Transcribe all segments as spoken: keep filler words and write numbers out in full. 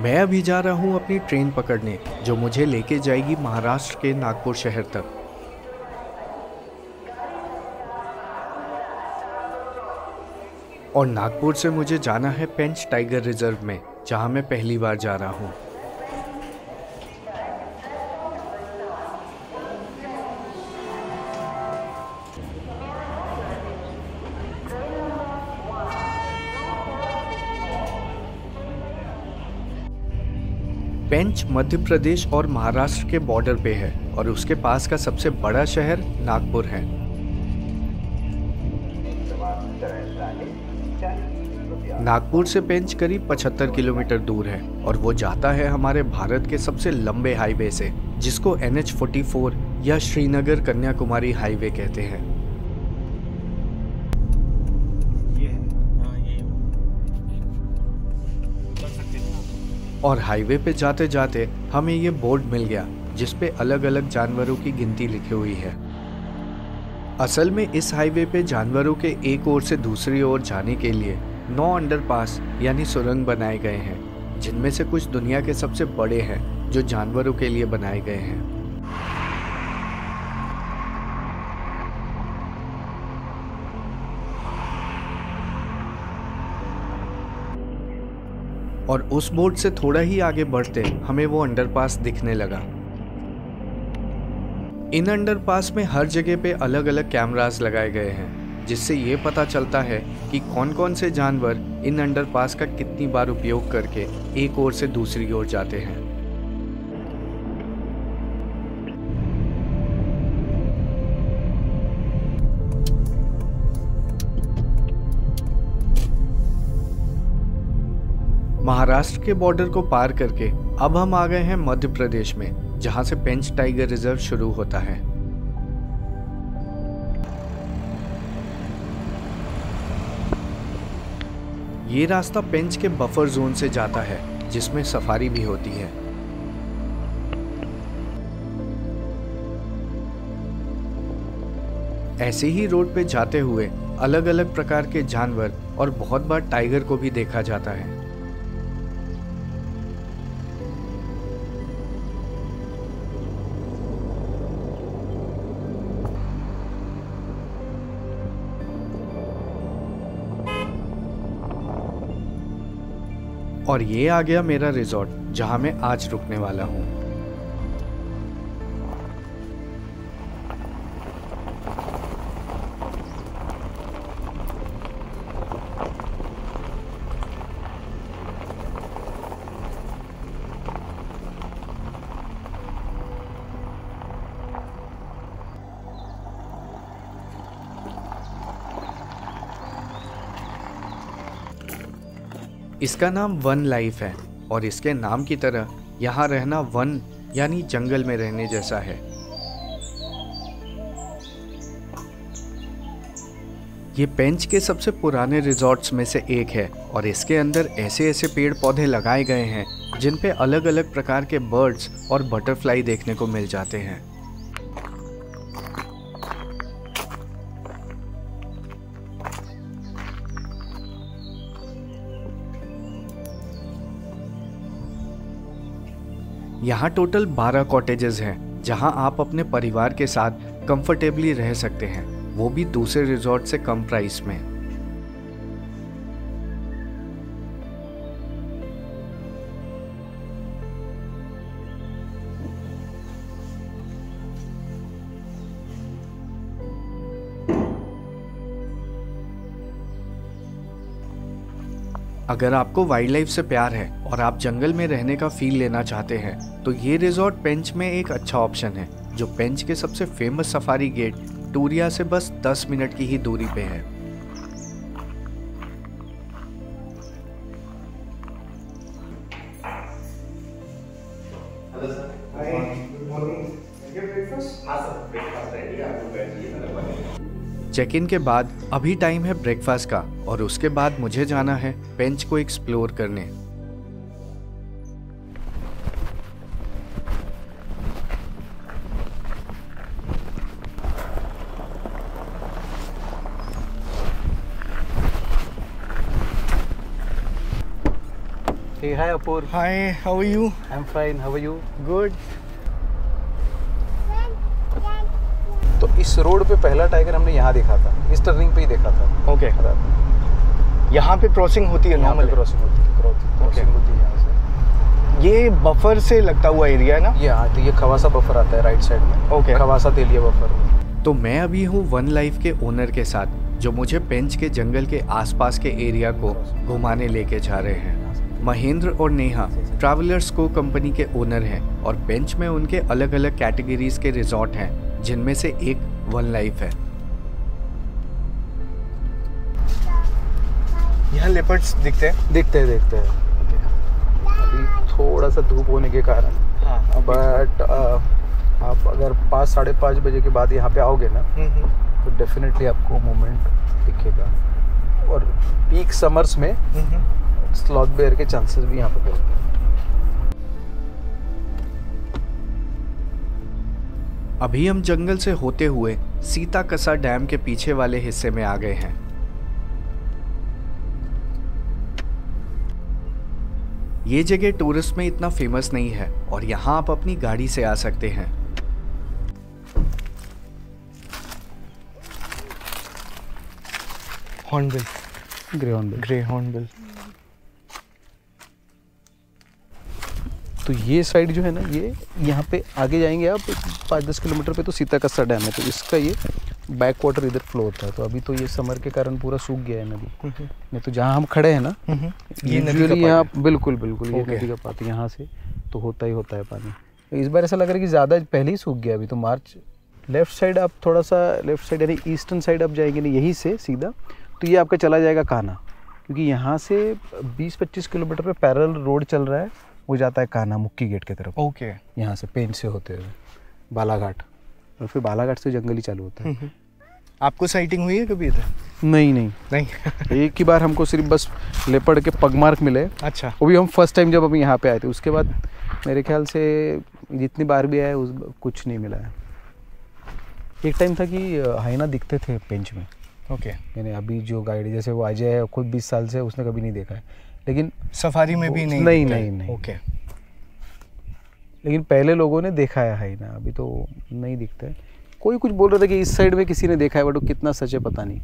मैं अभी जा रहा हूँ अपनी ट्रेन पकड़ने जो मुझे लेके जाएगी महाराष्ट्र के नागपुर शहर तक। और नागपुर से मुझे जाना है पेंच टाइगर रिजर्व में, जहाँ मैं पहली बार जा रहा हूँ। पेंच मध्य प्रदेश और महाराष्ट्र के बॉर्डर पे है और उसके पास का सबसे बड़ा शहर नागपुर है। नागपुर से पेंच करीब पचहत्तर किलोमीटर दूर है और वो जाता है हमारे भारत के सबसे लंबे हाईवे से, जिसको एन एच फोर्टी फोर या श्रीनगर कन्याकुमारी हाईवे कहते हैं। और हाईवे पे जाते जाते हमें ये बोर्ड मिल गया जिसपे अलग अलग जानवरों की गिनती लिखी हुई है। असल में इस हाईवे पे जानवरों के एक ओर से दूसरी ओर जाने के लिए नौ अंडरपास यानी सुरंग बनाए गए हैं, जिनमें से कुछ दुनिया के सबसे बड़े हैं जो जानवरों के लिए बनाए गए हैं। और उस बोर्ड से थोड़ा ही आगे बढ़ते हमें वो अंडरपास दिखने लगा। इन अंडरपास में हर जगह पे अलग अलग कैमरास लगाए गए हैं, जिससे ये पता चलता है कि कौन कौन से जानवर इन अंडरपास का कितनी बार उपयोग करके एक ओर से दूसरी ओर जाते हैं। महाराष्ट्र के बॉर्डर को पार करके अब हम आ गए हैं मध्य प्रदेश में, जहां से पेंच टाइगर रिजर्व शुरू होता है। ये रास्ता पेंच के बफर जोन से जाता है, जिसमें सफारी भी होती है। ऐसे ही रोड पे जाते हुए अलग अलग प्रकार के जानवर और बहुत बार टाइगर को भी देखा जाता है। और ये आ गया मेरा रिजॉर्ट, जहां मैं आज रुकने वाला हूं। इसका नाम वन लाइफ है और इसके नाम की तरह यहाँ रहना वन यानी जंगल में रहने जैसा है। ये पेंच के सबसे पुराने रिजॉर्ट्स में से एक है और इसके अंदर ऐसे ऐसे पेड़ पौधे लगाए गए हैं जिन पे अलग अलग प्रकार के बर्ड्स और बटरफ्लाई देखने को मिल जाते हैं। यहाँ टोटल बारह कॉटेजेस हैं जहाँ आप अपने परिवार के साथ कंफर्टेबली रह सकते हैं, वो भी दूसरे रिजॉर्ट से कम प्राइस में। अगर आपको वाइल्ड लाइफ से प्यार है और आप जंगल में रहने का फील लेना चाहते हैं तो ये रिजॉर्ट पेंच में एक अच्छा ऑप्शन है, जो पेंच के सबसे फेमस सफारी गेट टूरिया से बस दस मिनट की ही दूरी पे है। चेक इन के बाद अभी टाइम है ब्रेकफास्ट का और उसके बाद मुझे जाना है पेंच को एक्सप्लोर करने। Hey, hi Apoor. Hi, how are you? I'm fine. How are you? Good. तो इस रोड पे पहला टाइगर हमने यहाँ देखा था, इस टर्निंग पे ही देखा था। Okay okay. यहाँ पे क्रॉसिंग होती है, नॉर्मल क्रॉसिंग होती है, क्रॉसिंग होती है यहाँ से। ये बफर से लगता हुआ एरिया है ना? यहाँ तो ये खवासा बफर आता है राइट साइड में। Okay okay. Khawasa Telia buffer. तो मैं अभी हूँ वन लाइफ के ओनर के साथ, जो मुझे पेंच के जंगल के आसपास के एरिया को घुमाने लेके जा रहे हैं। महेंद्र और नेहा ट्रैवलर्स को कंपनी के ओनर हैं और पेंच में उनके अलग अलग कैटेगरीज के रिजॉर्ट हैं, जिनमें से एक वन लाइफ है। यहाँ लेपर्ड्स दिखते हैं दिखते हैं दिखते हैं अभी थोड़ा सा धूप होने के कारण। हाँ, बट आप अगर पाँच साढ़े पाँच बजे के बाद यहाँ पे आओगे ना, तो डेफिनेटली आपको मूवमेंट दिखेगा और पीक समर्स में स्लॉथ बेयर के चांसेस भी यहाँ पे हैं। अभी हम जंगल से होते हुए सीता कसा डैम के पीछे वाले हिस्से में आ गए हैं। ये जगह टूरिस्ट में इतना फेमस नहीं है और यहाँ आप अपनी गाड़ी से आ सकते हैं। Hornbill, grey hornbill, grey hornbill. तो ये साइड जो है ना, ये यहाँ पे आगे जाएंगे आप पाँच दस किलोमीटर पे तो सीता कस्सा डैम है, तो इसका ये बैक वाटर इधर फ्लो होता है। तो अभी तो ये समर के कारण पूरा सूख गया है नदी, नहीं तो जहाँ हम खड़े हैं ना, ये नदी यहाँ बिल्कुल बिल्कुल ये नदी का पानी यहाँ से तो होता ही होता है पानी। इस बार ऐसा लग रहा है कि ज़्यादा पहले ही सूख गया। अभी तो मार्च लेफ्ट साइड आप थोड़ा सा लेफ्ट साइड यानी ईस्टर्न साइड आप जाएंगे ना, यहीं से सीधा तो ये आपका चला जाएगा कान्हा, क्योंकि यहाँ से बीस पच्चीस किलोमीटर पे पैरेलल रोड चल रहा है, वो जाता है कान्हा मुक्की गेट की तरफ। Okay okay. यहाँ से पेंच से होते हुए बालाघाट और फिर बालाघाट से जंगल ही चालू होता है। आपको साइटिंग हुई है कभी इधर? नहीं नहीं नहीं एक ही बार हमको सिर्फ बस लेपर्ड के पगमार्क मिले। अच्छा, वो भी हम फर्स्ट टाइम जब हम यहाँ पे आए थे, उसके बाद मेरे ख्याल से जितनी बार भी आए उस कुछ नहीं मिला है। एक टाइम था कि हाइना दिखते थे पेंच में। Okay okay. यानी अभी जो गाइड जैसे वो अजय है, खुद बीस साल से उसने कभी नहीं देखा है, लेकिन सफारी में भी नहीं नहीं नहीं, नहीं। Okay okay. लेकिन पहले लोगों ने देखा है हाइना, अभी तो नहीं दिखता है। कोई कुछ बोल रहा था कि इस साइड में किसी ने देखा है, बट वो कितना सच है पता नहीं।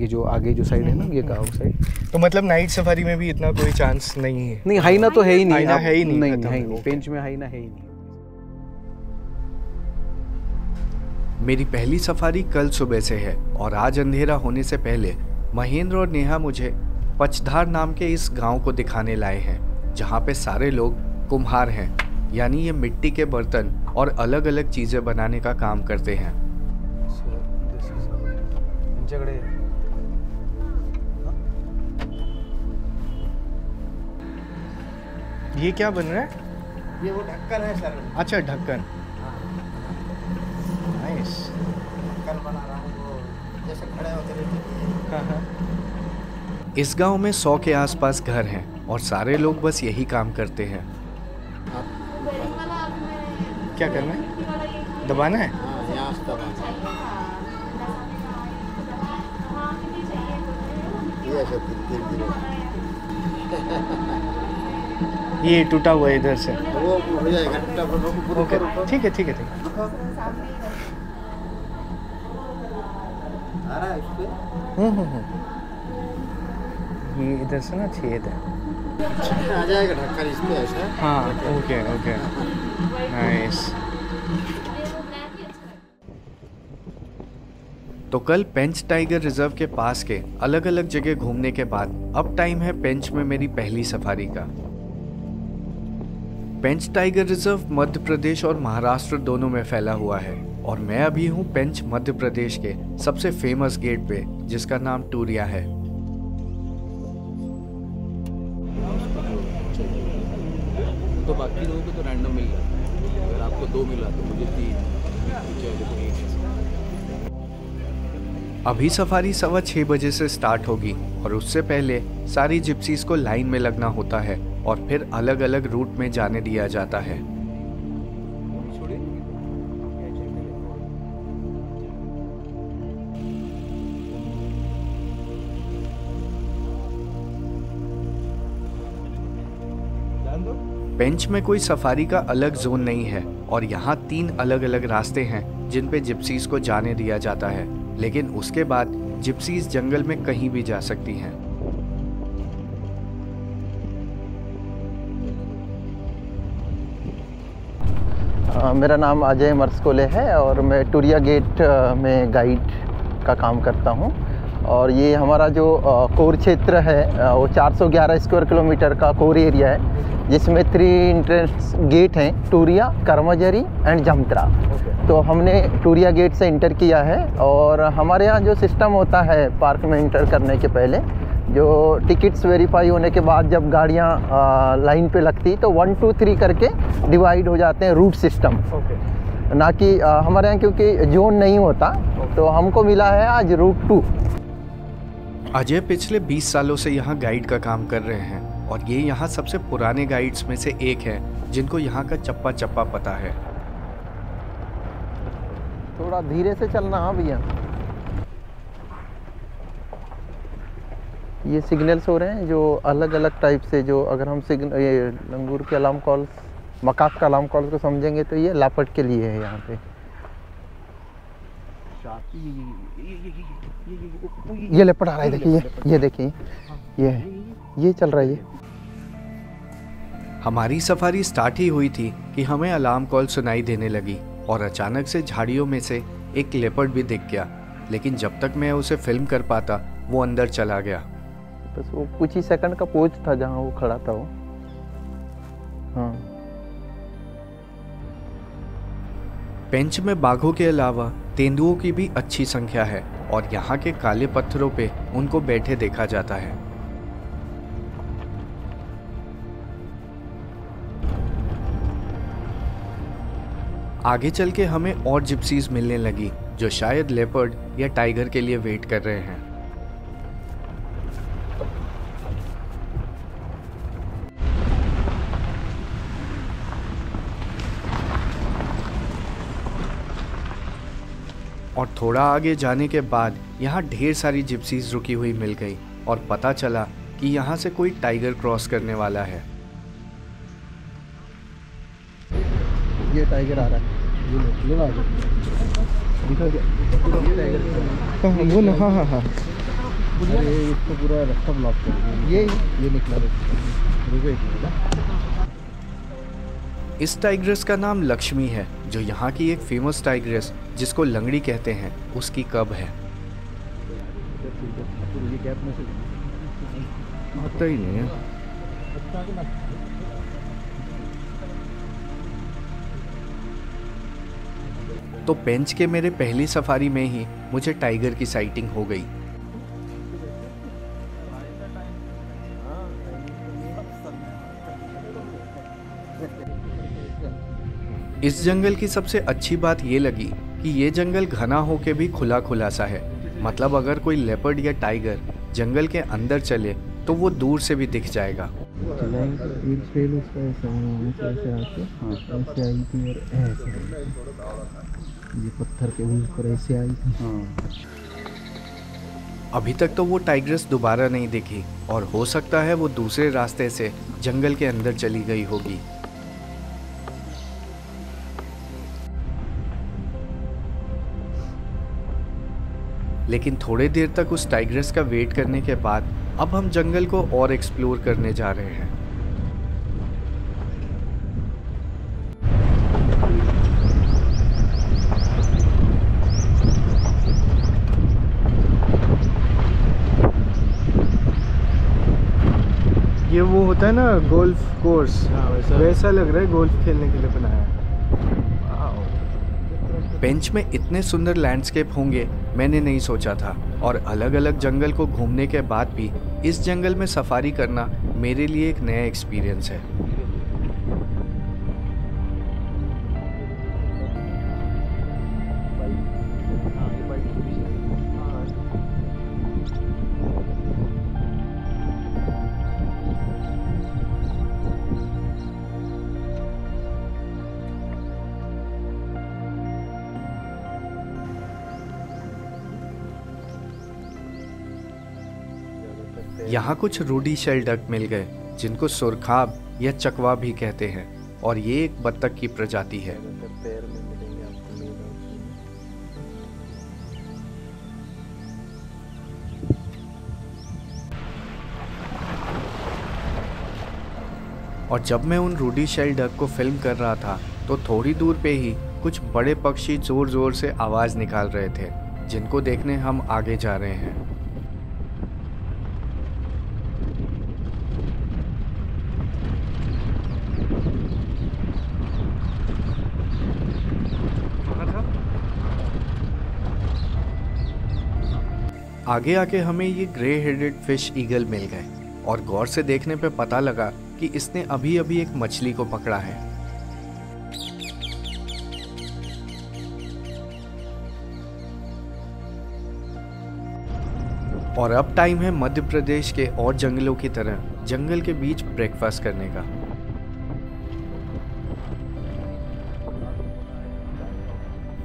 ये जो आगे जो साइड है ना, ये गाँव साइड, तो मतलब नाइट सफारी में भी इतना कोई चांस नहीं है। नहीं, हाइना तो है ही नहीं, है ही नहीं पेंच में, हाइना है ही नहीं। मेरी पहली सफारी कल सुबह से है और आज अंधेरा होने से पहले महेंद्र और नेहा मुझे पचधार नाम के इस गांव को दिखाने लाए हैं, जहां पे सारे लोग कुम्हार हैं, यानी ये मिट्टी के बर्तन और अलग अलग चीज़ें बनाने का काम करते हैं। ये क्या बन रहा है? ये वो ढक्कन है सर। अच्छा, ढक्कन बना रहा हूं वो, जैसे खड़े होते रहते। इस गांव में सौ के आसपास घर हैं और सारे लोग बस यही काम करते हैं। क्या करना है? दबाना है? ये टूटा हुआ है इधर से। ओके, ठीक है ठीक है ठीक है। ये इधर से ना छेद है, आ जाएगा ढक्कन इस पे ऐसा। हाँ, ओके ओके, नाइस। तो कल पेंच टाइगर रिजर्व के पास के अलग अलग जगह घूमने के बाद अब टाइम है पेंच में मेरी पहली सफारी का। पेंच टाइगर रिजर्व मध्य प्रदेश और महाराष्ट्र दोनों में फैला हुआ है और मैं अभी हूँ पेंच मध्य प्रदेश के सबसे फेमस गेट पे, जिसका नाम टूरिया है। तो बाकी लोगों को तो रैंडम मिल जाता है, अगर आपको दो मिला तो मुझे तीन। अभी सफारी सवा छः बजे से स्टार्ट होगी और उससे पहले सारी जिप्सीज को लाइन में लगना होता है और फिर अलग अलग रूट में जाने दिया जाता है। पेंच में कोई सफारी का अलग जोन नहीं है और यहाँ तीन अलग अलग रास्ते हैं जिन पे जिप्सीज को जाने दिया जाता है, लेकिन उसके बाद जिप्सीज जंगल में कहीं भी जा सकती हैं। मेरा नाम अजय मर्सकोले है और मैं टुरिया गेट में गाइड का काम करता हूँ और ये हमारा जो कोर क्षेत्र है वो चार सौ ग्यारह स्क्वायर किलोमीटर का कोर एरिया है जिसमें थ्री इंट्रेंस गेट हैं, टुरिया, कर्मजरी एंड जमतरा। okay. तो हमने टुरिया गेट से इंटर किया है और हमारे यहाँ जो सिस्टम होता है पार्क में इंटर करने के पहले जो टिकट्स वेरीफाई होने के बाद जब गाड़ियाँ लाइन पे लगती तो वन टू थ्री करके डिवाइड हो जाते हैं रूट सिस्टम। okay. ना कि हमारे यहाँ क्योंकि जोन नहीं होता। okay. तो हमको मिला है आज रूट टू। अजय पिछले बीस सालों से यहाँ गाइड का काम कर रहे हैं और ये यहाँ सबसे पुराने गाइड्स में से एक है जिनको यहाँ का चप्पा चप्पा पता है। थोड़ा धीरे से चलना है भैया। ये सिग्नल्स हो रहे हैं जो अलग अलग टाइप से, जो अगर हम सिग्नल ये लंगूर के अलार्म कॉल्स, मकाक का अलार्म कॉल्स को समझेंगे तो ये लापट के लिए है यहाँ पे। ये लेपट आ रहा है, देखिए ये देखिए ये ये चल रहा है ये। हमारी सफारी स्टार्ट ही हुई थी कि हमें अलार्म कॉल सुनाई देने लगी और अचानक से झाड़ियों में से एक लेपर्ड भी दिख गया, लेकिन जब तक मैं उसे फिल्म कर पाता वो अंदर चला गया। बस वो कुछ ही सेकंड का पोज था जहाँ वो खड़ा था वो। हाँ। पेंच में बाघों के अलावा तेंदुओं की भी अच्छी संख्या है और यहाँ के काले पत्थरों पे उनको बैठे देखा जाता है। आगे चल के हमें और जिप्सीज मिलने लगी जो शायद लेपर्ड या टाइगर के लिए वेट कर रहे हैं। और थोड़ा आगे जाने के बाद यहाँ ढेर सारी जिप्सीज रुकी हुई मिल गई और पता चला कि यहाँ से कोई टाइगर क्रॉस करने वाला है। ये टाइगर आ रहा है। ये आ दिखा गया। वो ना, हाँ हाँ हाँ। अरे इसको पूरा रास्ता ब्लॉक कर दिया। ये ये निकला है। इस टाइग्रेस का नाम लक्ष्मी है जो यहाँ की एक फेमस टाइग्रेस जिसको लंगड़ी कहते हैं उसकी कब है। तो पेंच के मेरे पहली सफारी में ही मुझे टाइगर की साइटिंग हो गई। इस जंगल की सबसे अच्छी बात ये लगी कि ये जंगल घना होके भी खुला खुला सा है, मतलब अगर कोई लेपर्ड या टाइगर जंगल के अंदर चले तो वो दूर से भी दिख जाएगा। अभी तक तो वो टाइग्रेस दोबारा नहीं दिखी और हो सकता है वो दूसरे रास्ते से जंगल के अंदर चली गई होगी। लेकिन थोड़े देर तक उस टाइग्रेस का वेट करने के बाद अब हम जंगल को और एक्सप्लोर करने जा रहे हैं। ये वो होता है ना गोल्फ कोर्स, वैसा लग रहा है, गोल्फ खेलने के लिए बनाया है। पेंच में इतने सुंदर लैंडस्केप होंगे मैंने नहीं सोचा था और अलग अलग जंगल को घूमने के बाद भी इस जंगल में सफारी करना मेरे लिए एक नया एक्सपीरियंस है। यहाँ कुछ रूडी शेल डक मिल गए जिनको सुरखाब यह चकवा भी कहते हैं और ये एक बत्तख की प्रजाति है। और जब मैं उन रूडी शेल डक को फिल्म कर रहा था तो थोड़ी दूर पे ही कुछ बड़े पक्षी जोर जोर से आवाज़ निकाल रहे थे, जिनको देखने हम आगे जा रहे हैं। आगे आके हमें ये ग्रे हेडेड फिश ईगल मिल गए और गौर से देखने पे पता लगा कि इसने अभी अभी एक मछली को पकड़ा है। और अब टाइम है मध्य प्रदेश के और जंगलों की तरह जंगल के बीच ब्रेकफास्ट करने का।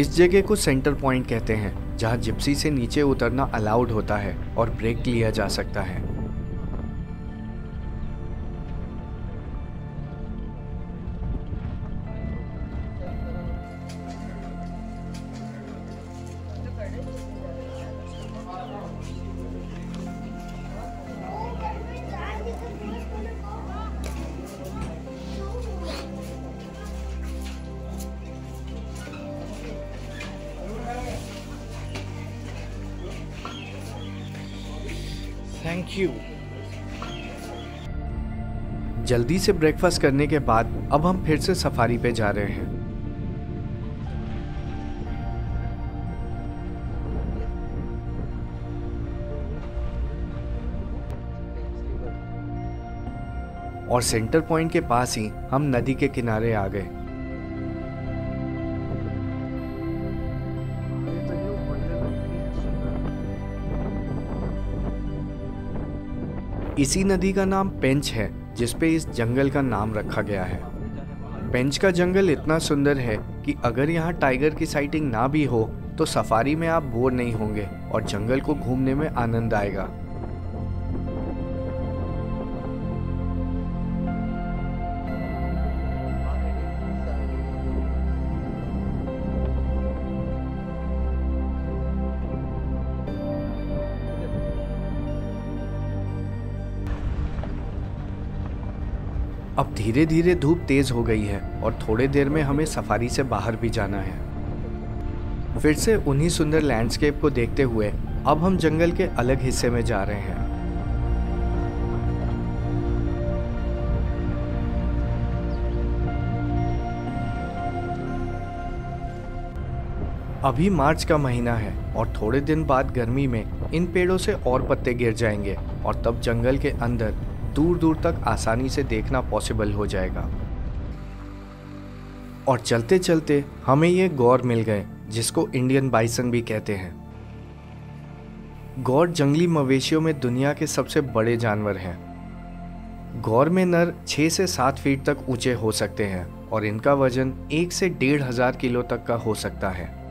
इस जगह को सेंटर पॉइंट कहते हैं, जहां जिप्सी से नीचे उतरना अलाउड होता है और ब्रेक लिया जा सकता है। Thank you. जल्दी से ब्रेकफास्ट करने के बाद अब हम फिर से सफारी पे जा रहे हैं। और सेंटर पॉइंट के पास ही हम नदी के किनारे आ गए। इसी नदी का नाम पेंच है, जिसपे इस जंगल का नाम रखा गया है। पेंच का जंगल इतना सुंदर है कि अगर यहाँ टाइगर की साइटिंग ना भी हो तो सफारी में आप बोर नहीं होंगे और जंगल को घूमने में आनंद आएगा। अब धीरे धीरे धूप तेज हो गई है और थोड़े देर में हमें सफारी से बाहर भी जाना है। फिर से उन्हीं सुंदर लैंडस्केप को देखते हुए अब हम जंगल के अलग हिस्से में जा रहे हैं। अभी मार्च का महीना है और थोड़े दिन बाद गर्मी में इन पेड़ों से और पत्ते गिर जाएंगे और तब जंगल के अंदर दूर दूर तक आसानी से देखना पॉसिबल हो जाएगा। और चलते चलते हमें ये गौर मिल गए, जिसको इंडियन बाइसन भी कहते हैं। गौर जंगली मवेशियों में दुनिया के सबसे बड़े जानवर हैं। गौर में नर छः से सात फीट तक ऊंचे हो सकते हैं और इनका वजन एक से डेढ़ हजार किलो तक का हो सकता है।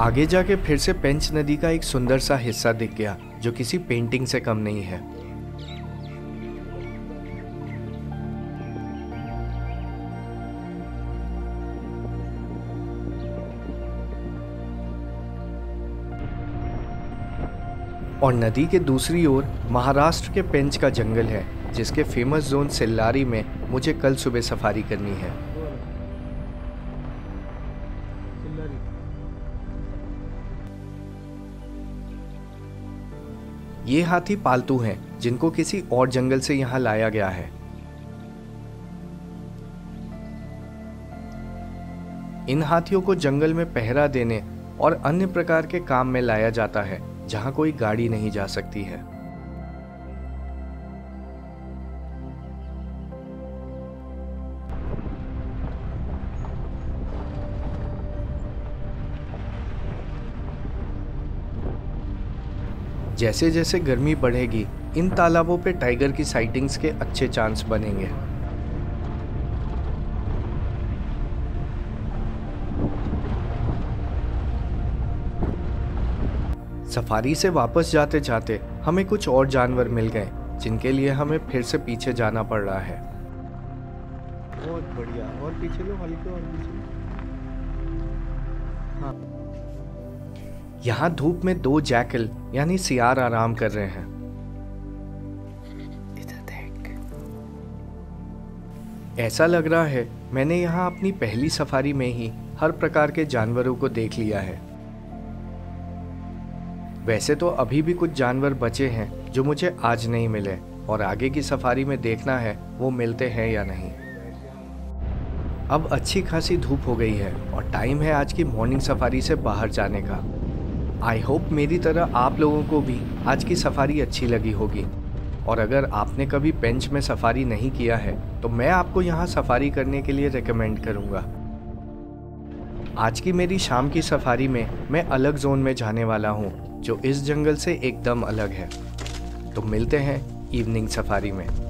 आगे जाके फिर से पेंच नदी का एक सुंदर सा हिस्सा दिख गया, जो किसी पेंटिंग से कम नहीं है। और नदी के दूसरी ओर महाराष्ट्र के पेंच का जंगल है, जिसके फेमस जोन सिल्लारी में मुझे कल सुबह सफारी करनी है। ये हाथी पालतू हैं, जिनको किसी और जंगल से यहाँ लाया गया है। इन हाथियों को जंगल में पहरा देने और अन्य प्रकार के काम में लाया जाता है, जहाँ कोई गाड़ी नहीं जा सकती है। जैसे जैसे गर्मी बढ़ेगी, इन तालाबों पे टाइगर की साइटिंग्स के अच्छे चांस बनेंगे। सफारी से वापस जाते जाते हमें कुछ और जानवर मिल गए जिनके लिए हमें फिर से पीछे जाना पड़ रहा है। बहुत बढ़िया, और पीछे लो, हल्के और पीछे। हाँ। यहाँ धूप में दो जैकल यानी सियार आराम कर रहे हैं। इधर देख। ऐसा लग रहा है मैंने यहाँ अपनी पहली सफारी में ही हर प्रकार के जानवरों को देख लिया है। वैसे तो अभी भी कुछ जानवर बचे हैं जो मुझे आज नहीं मिले और आगे की सफारी में देखना है वो मिलते हैं या नहीं। अब अच्छी खासी धूप हो गई है और टाइम है आज की मॉर्निंग सफारी से बाहर जाने का। आई होप मेरी तरह आप लोगों को भी आज की सफारी अच्छी लगी होगी और अगर आपने कभी पेंच में सफारी नहीं किया है तो मैं आपको यहाँ सफारी करने के लिए रिकमेंड करूँगा। आज की मेरी शाम की सफारी में मैं अलग जोन में जाने वाला हूँ जो इस जंगल से एकदम अलग है। तो मिलते हैं इवनिंग सफारी में।